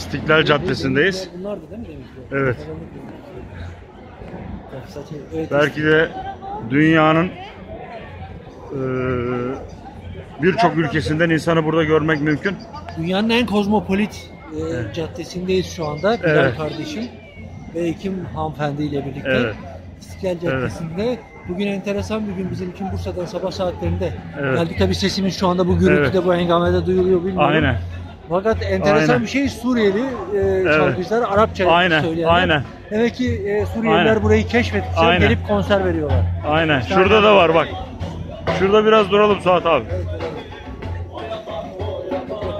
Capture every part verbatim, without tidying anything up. İstiklal Caddesi'ndeyiz. Bunlardı değil mi? Evet. Belki de dünyanın e, birçok ülkesinden insanı burada görmek mümkün. Dünyanın en kozmopolit e, evet. caddesindeyiz şu anda. Bilal evet. kardeşim ve Ekim hanımefendi ile birlikte evet. İstiklal Caddesi'nde. Evet. Bugün enteresan bir gün bizim için, Bursa'dan sabah saatlerinde evet. geldik. Tabii sesimiz şu anda bu gürültüde, evet. bu hengamede duyuluyor, bilmiyorum. Aynen. Fakat enteresan Aynen. bir şey, Suriyeli e, evet. şarkıcılar, Arapça Aynen. söyleyenler. Aynen. Demek ki e, Suriyeliler Aynen. burayı keşfetmişler, gelip konser veriyorlar. Aynen. İşte şurada da var bak. Şurada biraz duralım Suat abi. Evet, evet.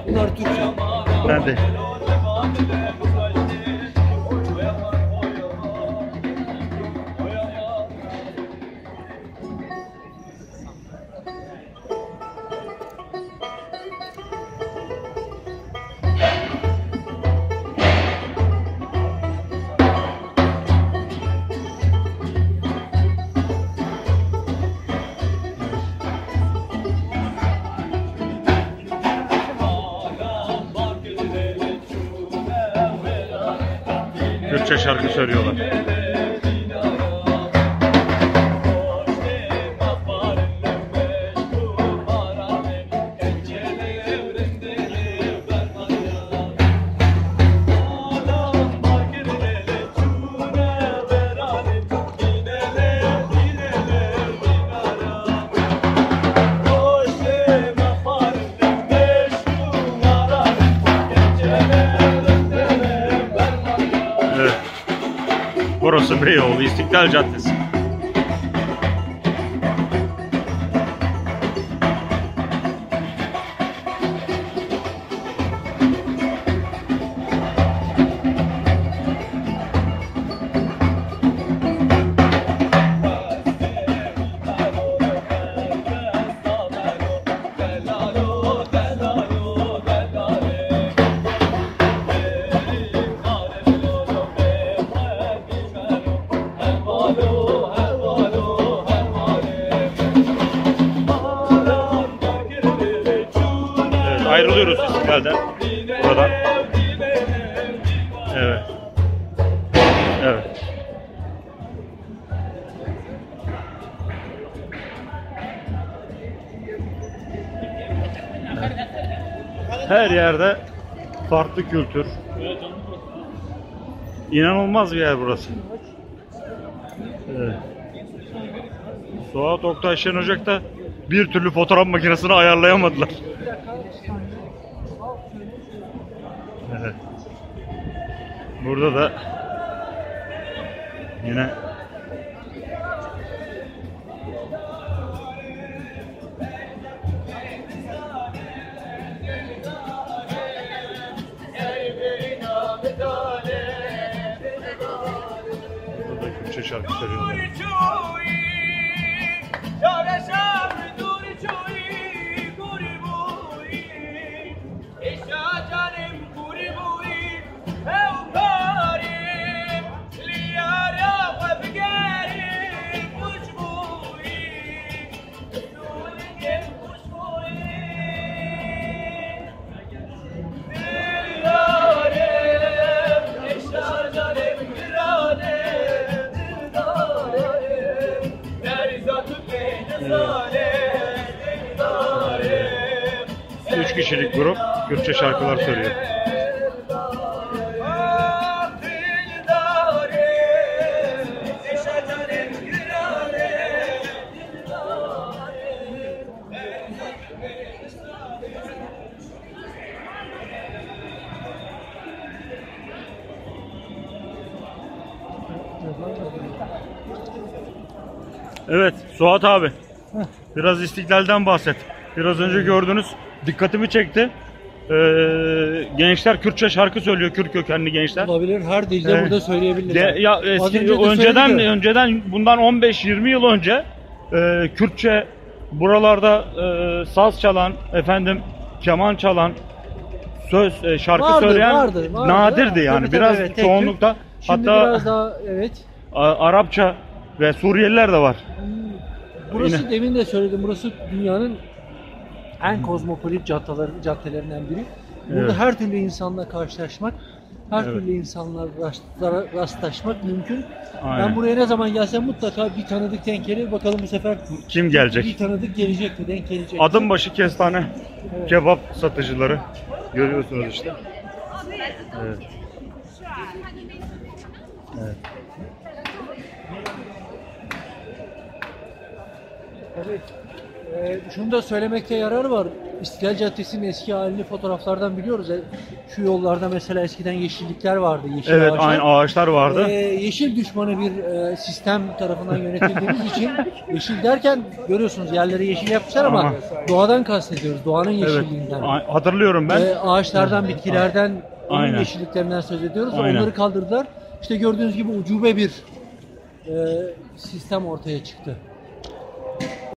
Bunlar Türkçe. Ben de. Türkçe şarkı söylüyorlar. Burası Beyoğlu, İstiklal Caddesi. Ayrılıyoruz İstiklal'den, buradan. Evet. Evet. Her yerde farklı kültür. İnanılmaz bir yer burası. Evet. Suat Oktay Şenocak da bir türlü fotoğraf makinesini ayarlayamadılar. Evet. Burada da yine burada da Kürtçe şarkı söylüyorlar. Üç kişilik grup Kürtçe şarkılar söylüyor. Evet Suat abi, biraz İstiklal'den bahset. Biraz önce gördünüz, dikkatimi çekti. Ee, gençler Kürtçe şarkı söylüyor, Kürt kökenli gençler. Olabilir, her dilde ee, burada söyleyebilirler. Ya eski, önce önceden önceden bundan on beş yirmi yıl önce e, Kürtçe buralarda e, saz çalan, efendim keman çalan, söz e, şarkı vardır, söyleyen vardır, vardır, nadirdi yani. Tabii, tabii, biraz evet, çoğunlukta hatta biraz daha, evet. Arapça ve Suriyeliler de var. Burası Yine. demin de söyledim, burası dünyanın en kozmopolit caddelerinden biri. Burada evet. her türlü insanla karşılaşmak, her evet. türlü insanlarla rastlaşmak mümkün. Aynen. Ben buraya ne zaman gelsem mutlaka bir tanıdık denk gelir. Bakalım bu sefer kim gelecek? Bir tanıdık gelecek mi? Denk gelecek mi? Adım başı kestane evet. kebap satıcıları görüyorsunuz işte. Evet. Evet. Evet. Ee, şunu da söylemekte yarar var. İstiklal Caddesi'nin eski halini fotoğraflardan biliyoruz. Şu yollarda mesela eskiden yeşillikler vardı. Yeşil evet, ağaçlar. Aynı ağaçlar vardı. Ee, yeşil düşmanı bir e, sistem tarafından yönetildiğimiz için yeşil derken görüyorsunuz yerlere yeşil yapmışlar ama, ama doğadan kastediyoruz. Doğanın yeşilliğinden. Evet, hatırlıyorum ben. Ee, ağaçlardan, bitkilerden, onun yeşilliklerinden söz ediyoruz. Aynen. Onları kaldırdılar. İşte gördüğünüz gibi ucube bir e, sistem ortaya çıktı.